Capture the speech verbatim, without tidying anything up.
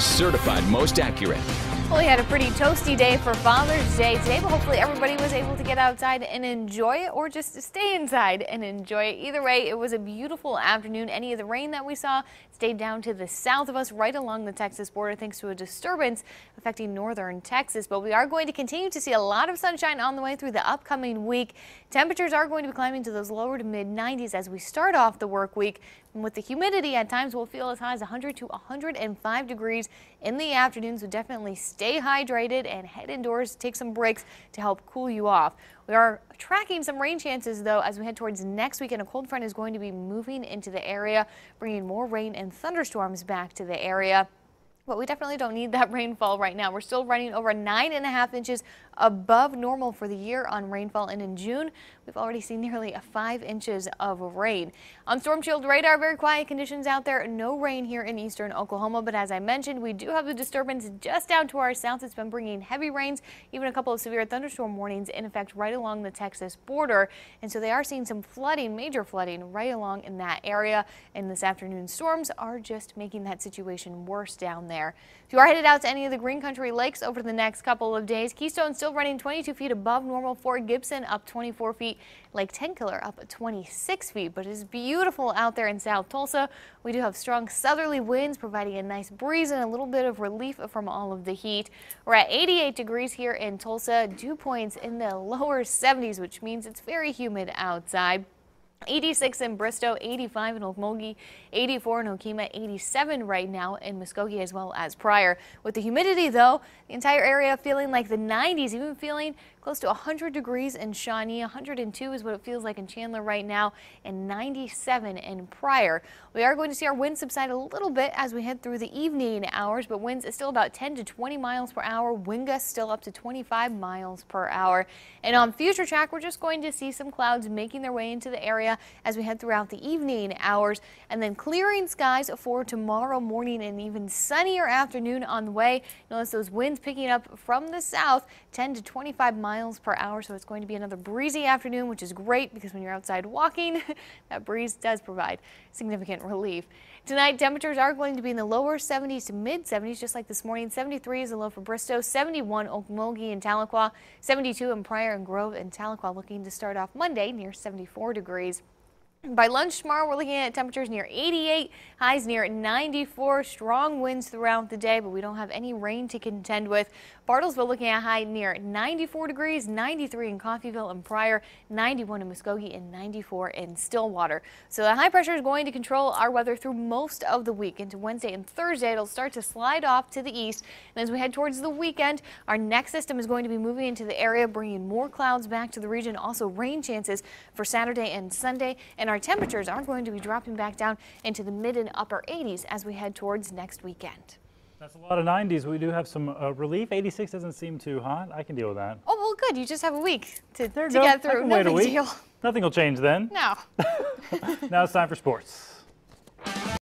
certified most accurate. Well, we had a pretty toasty day for Father's Day today, but hopefully everybody was able to get outside and enjoy it, or just stay inside and enjoy it. Either way, it was a beautiful afternoon. Any of the rain that we saw stayed down to the south of us, right along the Texas border, thanks to a disturbance affecting northern Texas. But we are going to continue to see a lot of sunshine on the way through the upcoming week. Temperatures are going to be climbing to those lower to mid nineties as we start off the work week. And with the humidity, at times we'll feel as high as one hundred to one hundred five degrees in the afternoon, so definitely stay hydrated and head indoors, take some breaks to help cool you off. We are tracking some rain chances, though, as we head towards next week, and a cold front is going to be moving into the area, bringing more rain and thunderstorms back to the area. But we definitely don't need that rainfall right now. We're still running over nine and a half inches above normal for the year on rainfall, and in June we've already seen nearly five inches of rain. On Storm Shield radar, very quiet conditions out there. No rain here in eastern Oklahoma, but as I mentioned, we do have a disturbance just down to our south. It's been bringing heavy rains, even a couple of severe thunderstorm warnings in effect right along the Texas border, and so they are seeing some flooding, major flooding right along in that area. And this afternoon, storms are just making that situation worse down there. If you are headed out to any of the Green Country lakes over the next couple of days, Keystone still running twenty-two feet above normal. Fort Gibson up twenty-four feet, Lake Tenkiller up twenty-six feet, but it is beautiful out there in South Tulsa. We do have strong southerly winds providing a nice breeze and a little bit of relief from all of the heat. We're at eighty-eight degrees here in Tulsa, dew points in the lower seventies, which means it's very humid outside. eighty-six in Bristow, eighty-five in Okmulgee, eighty-four in Okemah, eighty-seven right now in Muskogee as well as Pryor. With the humidity, though, the entire area feeling like the nineties, even feeling close to one hundred degrees in Shawnee. one hundred two is what it feels like in Chandler right now, and ninety-seven in Pryor. We are going to see our winds subside a little bit as we head through the evening hours, but winds is still about ten to twenty miles per hour. Wind gusts still up to twenty-five miles per hour. And on Future Track, we're just going to see some clouds making their way into the area as we head throughout the evening hours, and then clearing skies for tomorrow morning, and even sunnier afternoon on the way. Notice those winds picking up from the south, ten to twenty-five miles per hour. So it's going to be another breezy afternoon, which is great because when you're outside walking, that breeze does provide significant relief. Tonight, temperatures are going to be in the lower seventies to mid seventies, just like this morning. seventy-three is the low for Bristow, seventy-one Okmulgee and Tahlequah, seventy-two in Pryor and Grove and Tahlequah, looking to start off Monday near seventy-four degrees. By lunch tomorrow, we're looking at temperatures near eighty-eight, highs near ninety-four, strong winds throughout the day, but we don't have any rain to contend with. Bartlesville looking at a high near ninety-four degrees, ninety-three in Coffeyville and Pryor, ninety-one in Muskogee, and ninety-four in Stillwater. So the high pressure is going to control our weather through most of the week. Into Wednesday and Thursday, it'll start to slide off to the east, and as we head towards the weekend, our next system is going to be moving into the area, bringing more clouds back to the region. Also, rain chances for Saturday and Sunday, and our temperatures are going to be dropping back down into the mid and upper eighties as we head towards next weekend. That's a lot of nineties. We do have some uh, relief. eighty-six doesn't seem too hot. I can deal with that. Oh, well, good. You just have a week to, to get through. No big deal. Nothing will change then. No. Now it's time for sports.